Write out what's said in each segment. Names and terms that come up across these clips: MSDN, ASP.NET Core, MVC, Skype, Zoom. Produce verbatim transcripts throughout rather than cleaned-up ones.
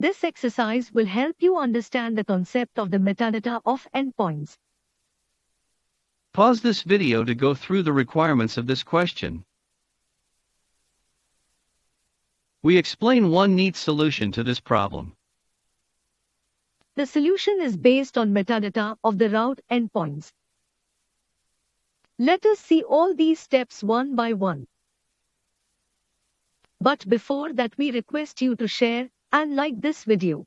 This exercise will help you understand the concept of the metadata of endpoints. Pause this video to go through the requirements of this question. We explain one neat solution to this problem. The solution is based on metadata of the route endpoints. Let us see all these steps one by one. But before that, we request you to share and like this video.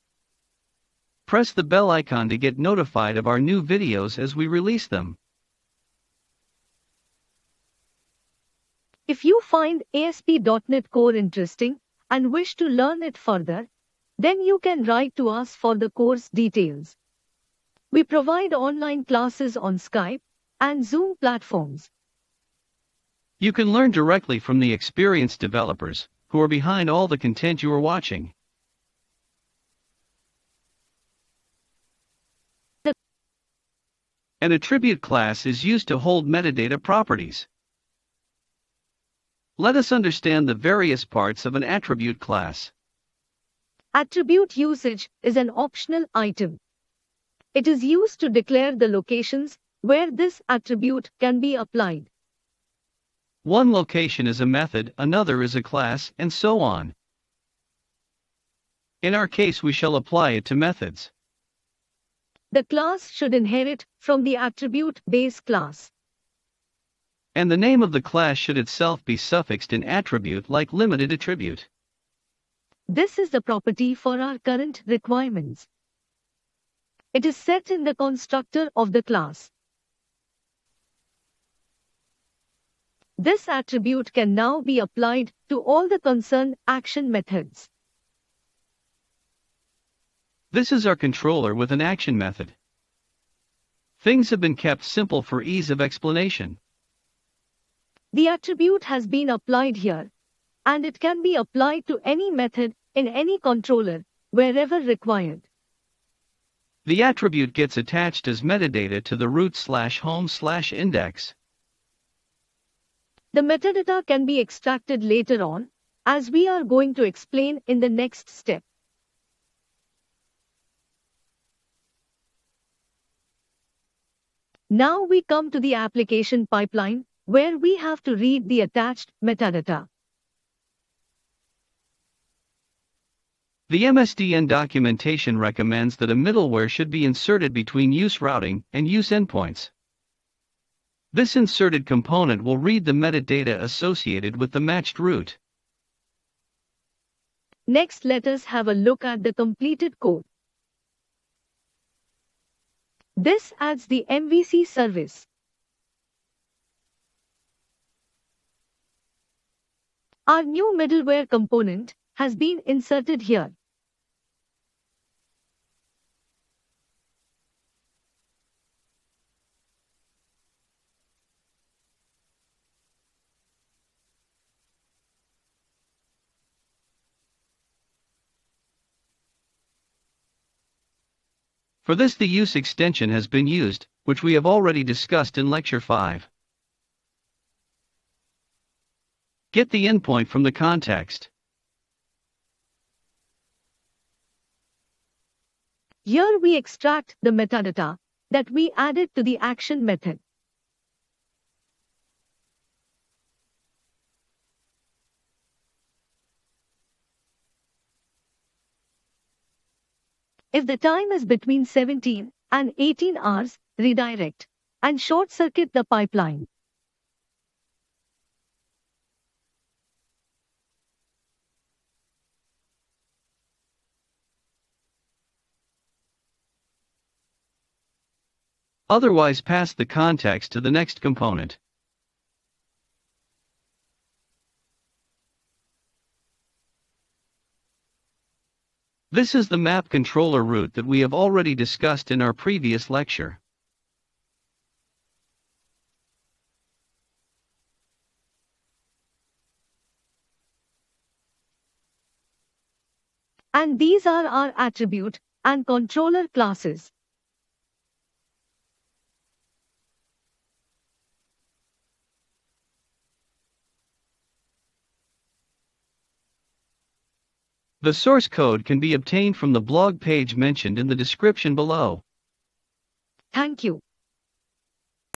Press the bell icon to get notified of our new videos as we release them. If you find A S P dot net Core interesting and wish to learn it further, then you can write to us for the course details. We provide online classes on Skype and Zoom platforms. You can learn directly from the experienced developers who are behind all the content you are watching. An attribute class is used to hold metadata properties. Let us understand the various parts of an attribute class. Attribute usage is an optional item. It is used to declare the locations where this attribute can be applied. One location is a method, another is a class, and so on. In our case, we shall apply it to methods. The class should inherit from the attribute base class. And the name of the class should itself be suffixed in attribute like limited attribute. This is the property for our current requirements. It is set in the constructor of the class. This attribute can now be applied to all the concerned action methods. This is our controller with an action method. Things have been kept simple for ease of explanation. The attribute has been applied here, and it can be applied to any method in any controller, wherever required. The attribute gets attached as metadata to the root slash home slash index. The metadata can be extracted later on, as we are going to explain in the next step. Now we come to the application pipeline, where we have to read the attached metadata. The M S D N documentation recommends that a middleware should be inserted between use routing and use endpoints. This inserted component will read the metadata associated with the matched route. Next, let us have a look at the completed code. This adds the M V C service. Our new middleware component has been inserted here. For this, the use extension has been used, which we have already discussed in Lecture five. Get the endpoint from the context. Here we extract the metadata that we added to the action method. If the time is between seventeen and eighteen hours, redirect and short-circuit the pipeline. Otherwise, pass the context to the next component. This is the map controller route that we have already discussed in our previous lecture. And these are our attribute and controller classes. The source code can be obtained from the blog page mentioned in the description below. Thank you.